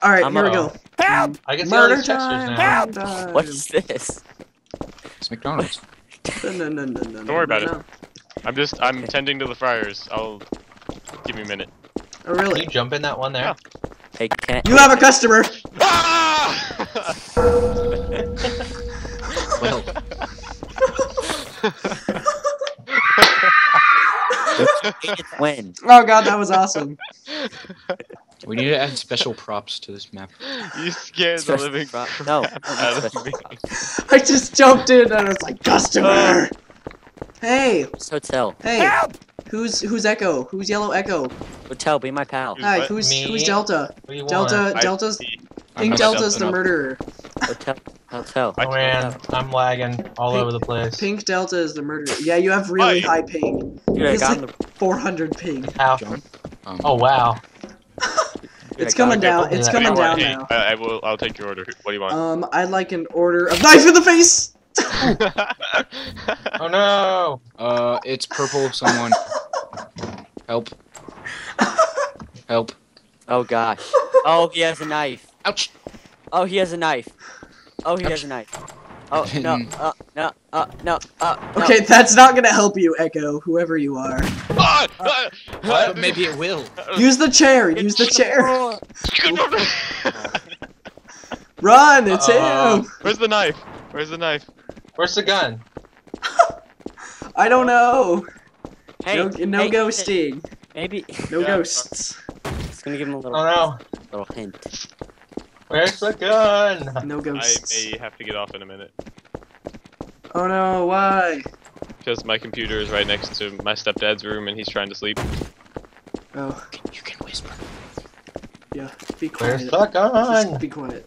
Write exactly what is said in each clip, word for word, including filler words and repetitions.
All right, I'm here we go. Help! I can Murder see all these Help! Help! What's this? It's McDonald's. no, no, no, no, Don't no, worry about no. it. I'm just I'm tending to the fryers. I'll give me a minute. Oh really? Can you jump in that one there? Yeah. Hey, can I... You have a customer. Ah! Well. When? Oh god, that was awesome. We need to add special props to this map. You scared special the living prop. No. Out of me. I just jumped in and I was like, customer. Hey. This hotel. Hey. Help! Who's who's Echo? Who's Yellow Echo? Hotel, be my pal. Hi. Who's me? Who's Delta? Delta. Want? Delta's. I think Delta's the murderer. Hotel. Hotel. Oh man, I'm lagging all Pink, over the place. Pink Delta is the murderer. Yeah, you have really oh, high ping. Dude, it's like the... four hundred ping. Um, oh wow. It's coming down. It's coming down now. I, I will. I'll take your order. What do you want? Um, I'd like an order of knife in the face. Oh no! Uh, it's purple. Someone help! Help! Oh gosh! Oh, he has a knife. Ouch! Oh, he has a knife. Oh, he Ouch. has a knife. Oh no! Uh, no! Uh, no! Uh, no. Okay, that's not gonna help you, Echo. Whoever you are. Uh, uh, well, maybe it will. Use the chair. Use the chair. Run! It's uh, him. Where's the knife? Where's the knife? Where's the gun? I don't know. Hey, no no hey, ghosting. Maybe. No yeah, ghosts. Just gonna give him a little. Oh no. Little hint. Where's the gun? No ghosts. I may have to get off in a minute. Oh no, why? Because my computer is right next to my stepdad's room and he's trying to sleep. Oh. You can whisper. Yeah, be quiet. Where's the gun? Just be quiet.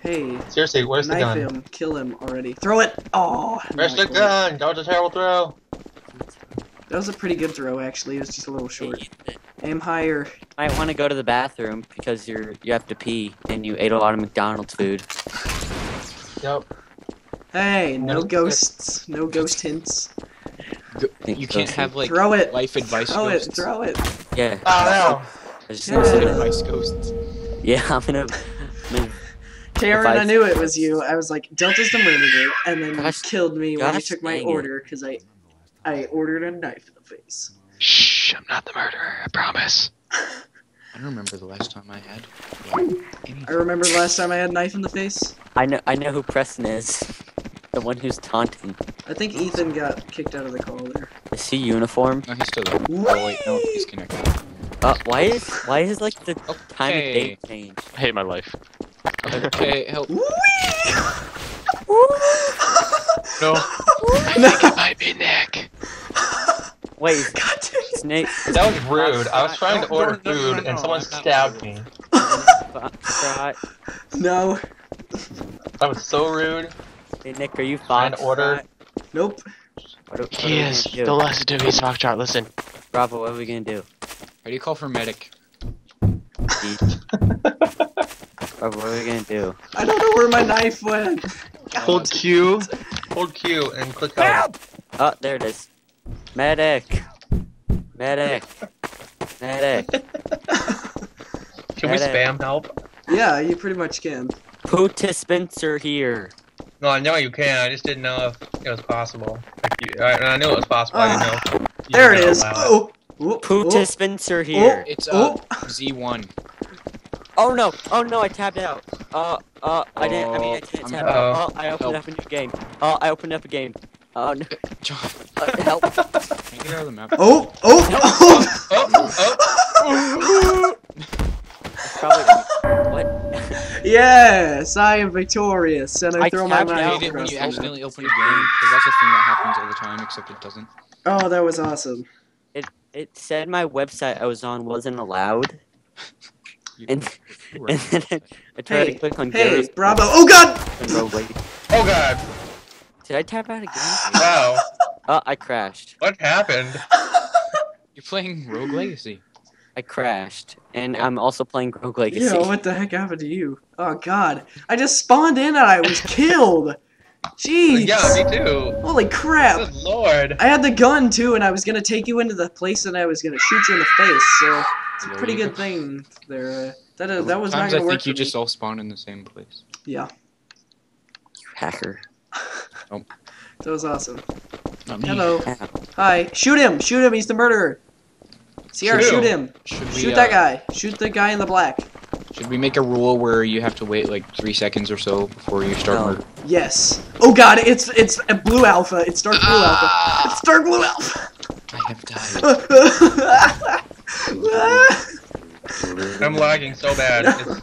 Hey. Seriously, where's the gun? Knife him, kill him already. Throw it! Oh! Where's the gun? That was a terrible throw. That was a pretty good throw, actually. It was just a little short. Aim higher. I want to go to the bathroom because you're you have to pee and you ate a lot of McDonald's food. Yep. Hey, no ghosts, no ghost hints. You can't have like throw it. life advice. Throw ghosts. it, throw it. Yeah. Oh no. Life yeah. advice ghosts. Yeah, I'm gonna. I'm gonna Karen, I knew it was you. I was like, Delta's the murderer, and then gosh, you killed me when I took my order because I, I ordered a knife in the face. Shh, I'm not the murderer, I promise. I don't remember the last time I had anything. I remember the last time I had knife in the face. I know I know who Preston is. The one who's taunting. I think Ethan got kicked out of the call there. Is he uniform? No, he's still there. Oh wait, no, he's connected. Uh, why is why is like the okay. time of day change? I hate my life. Okay, help. Whee! No. No. It might be Nick. Wait, God, Snake. That was rude. I was trying to order food no, no, no, no. and someone stabbed me. No. That was so rude. Hey Nick, are you fine? Order. Nope. What, what he is. The last to be sock chart. Listen. Bravo. What are we gonna do? How do you call for medic? What are we gonna do? I don't know where my knife went. Hold Q, hold Q, and click help! Out. Oh, there it is. Medic, medic, medic. Can medic. we spam help? Yeah, you pretty much can. Participants are here. No, I know you can. I just didn't know if it was possible. You, I, I knew it was possible. Uh, I didn't know. You there it is. Oh, participants are here. Oh, it's uh, oh. Z one. Oh no! Oh no! I tabbed out. Uh, uh, I didn't. I mean, I didn't tab out. Oh, I opened help. up a new game. Oh, uh, I opened up a game. Oh no! John, uh, help! Can you get out of the map? Oh! Oh! No. Oh! Oh! Oh! Oh. Probably, what? Yes, I am victorious, and I, I throw my knife. I tabbed out when you accidentally open a game, because that's a thing that happens all the time, except it doesn't. Oh, that was awesome. It it said my website I was on wasn't allowed. And, and then I, I tried hey, to click on Hey, Garry's Bravo! Oh god! Oh god! Did I tap out again? Wow. Oh, I crashed. What happened? You're playing Rogue Legacy. I crashed, and I'm also playing Rogue Legacy. Yo, what the heck happened to you? Oh god. I just spawned in and I was killed! Jeez! Yeah, me too! Holy crap! Good lord! I had the gun too, and I was gonna take you into the place and I was gonna shoot you in the face, so... It's a pretty good thing there. That uh, that was not gonna work. I think you just all spawn in the same place. Yeah. You hacker. Oh. That was awesome. Not me. Hello. Yeah. Hi. Shoot him. Shoot him. He's the murderer. Sierra, shoot, shoot him. Should shoot we, that uh, guy. Shoot the guy in the black. Should we make a rule where you have to wait like three seconds or so before you start no. murder? Yes. Oh God! It's it's a blue alpha. It's dark blue ah! alpha. It's dark blue alpha. I have died. I'm lagging so bad. No.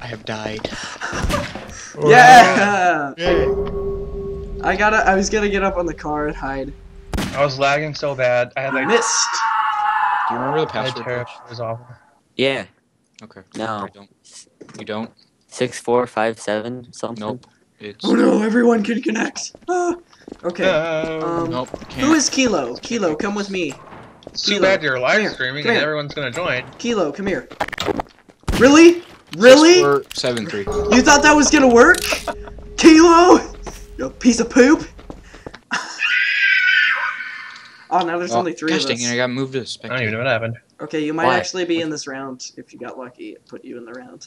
I have died. Yeah. yeah. I gotta. I was gonna get up on the car and hide. I was lagging so bad. I had like missed. Do you remember the password? It was awful. Yeah. Okay. No. I don't. You don't. Six four five seven something. Nope. It's... Oh no! Everyone can connect. Ah. Okay. Uh, um, nope. Can't. Who is Kilo? Kilo, come with me. It's too bad you're live streaming and everyone's gonna join. Kilo, come here. Really? Really? six four seven three. You thought that was gonna work? Kilo! You piece of poop! Oh, now there's oh, only three of us. I got moved to spectator. I don't even know what happened. Okay, you might Why? actually be in this round. If you got lucky, it put you in the round.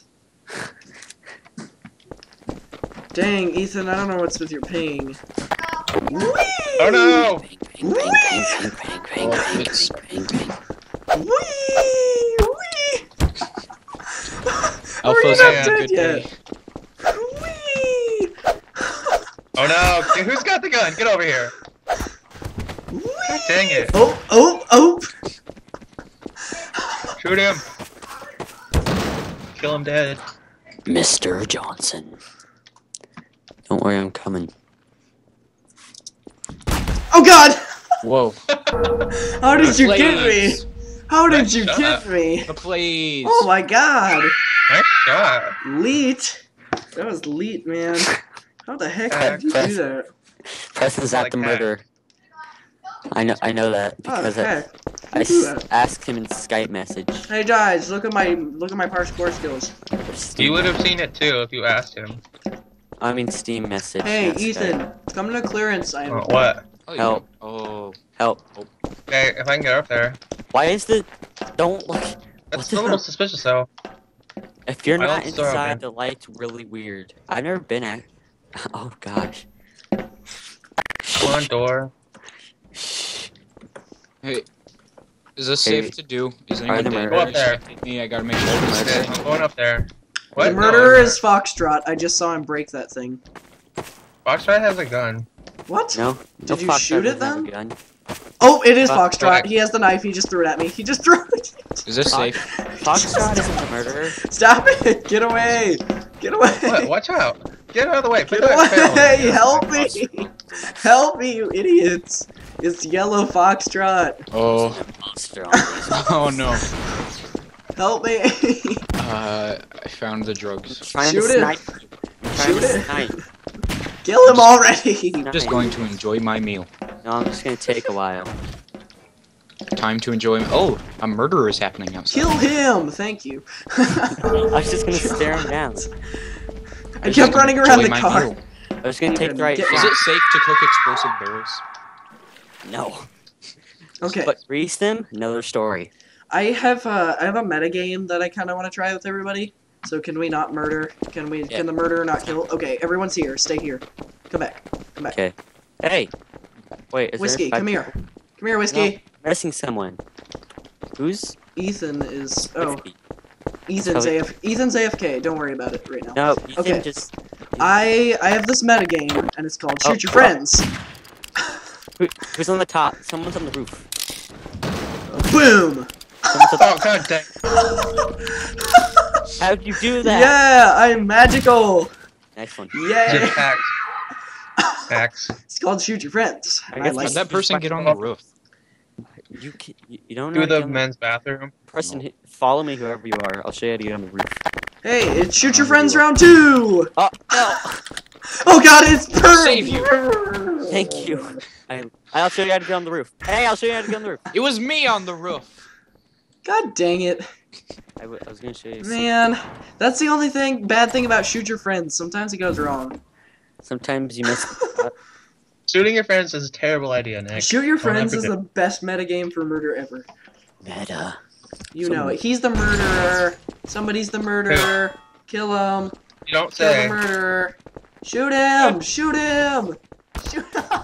Dang, Ethan, I don't know what's with your ping. Whee! Oh no! Whee! Whee! Whee! Alpha's not dead yet. Whee! Oh no! Okay, who's got the gun? Get over here! Whee! Dang it! Oh! Oh! Oh! Shoot him! Kill him dead. Mister Johnson. Don't worry, I'm coming. Oh God! Whoa! How did the you get me? How did nice you shot. get me? The plays. Oh my God! Nice shot. Leet. That was leet, man. How the heck uh, did you Preston, do that? Preston's not like the murderer. I know. I know that because oh, I, I that? asked him in Skype message. Hey guys, look at my look at my parkour skills. You would have seen it too if you asked him. I mean Steam message. Hey Ethan, Skype. come to clearance. I am. Oh, what? Help. Oh. Help. Okay, if I can get up there. Why is the... Don't look... That's a little suspicious, though. If you're not inside, the light's really weird. I've never been at... Oh, gosh. Come on, door. Hey. Is this safe to do? Is anyone dead? Go up there. Me, I gotta make sure this is safe. I'm going up there. What? The murderer is Foxtrot. I just saw him break that thing. Foxtrot has a gun. What? No. Did you shoot it then? Oh, it is Foxtrot. He has the knife. He just threw it at me. He just threw it. Is this safe? Foxtrot isn't the murderer. Stop it! Get away! Get away! What? Watch out! Get out of the way! Get away! Help me! Help me, you idiots! It's yellow Foxtrot. Oh. Oh no. Help me! uh, I found the drugs. Shoot it! Shoot it! Kill him already! I'm just going to enjoy my meal. No, I'm just gonna take a while. Time to enjoy- Oh! A murder is happening outside. Kill him! Thank you. I was just gonna stare him down. I, I kept running around the car. Meal. I was gonna take the right- Is it safe to cook explosive barrels? No. Okay. But freeze them? Another story. I have a- I have a metagame that I kinda wanna try with everybody. So can we not murder? Can we? Yeah. Can the murderer not kill? Okay, everyone's here. Stay here. Come back. Come back. Okay. Hey. Wait. Is Whiskey, come here. People? Come here, Whiskey. No, I'm missing someone. Who's? Ethan is. Oh. Whiskey. Ethan's oh. A F. Ethan's A F K. Don't worry about it right now. No. Ethan okay. Just. I I have this meta game and it's called Shoot oh, Your oh. Friends. Who, who's on the top? Someone's on the roof. Boom. Oh God dang. How'd you do that? Yeah, I'm magical. Nice one. Yeah. Facts. Facts. It's called Shoot Your Friends. I, I like that person get on the roof. You can, you don't know. Do the men's bathroom. Preston, no. Follow me, whoever you are. I'll show you how to get on the roof. Hey, it's Shoot Your Friends round two. Oh, oh. Oh God, it's perfect. Save you. Thank you. I, I'll show you how to get on the roof. Hey, I'll show you how to get on the roof. It was me on the roof. God dang it. I, w I was gonna show you. Man, that's the only thing bad thing about Shoot Your Friends. Sometimes it goes wrong. Sometimes you miss. Shooting your friends is a terrible idea, Nick. Shoot Your Friends is the best metagame for murder ever. Meta. You Someone. know it. He's the murderer. Somebody's the murderer. Kill him. You don't Kill say. Kill the murderer. Shoot him! Shoot him! Shoot him!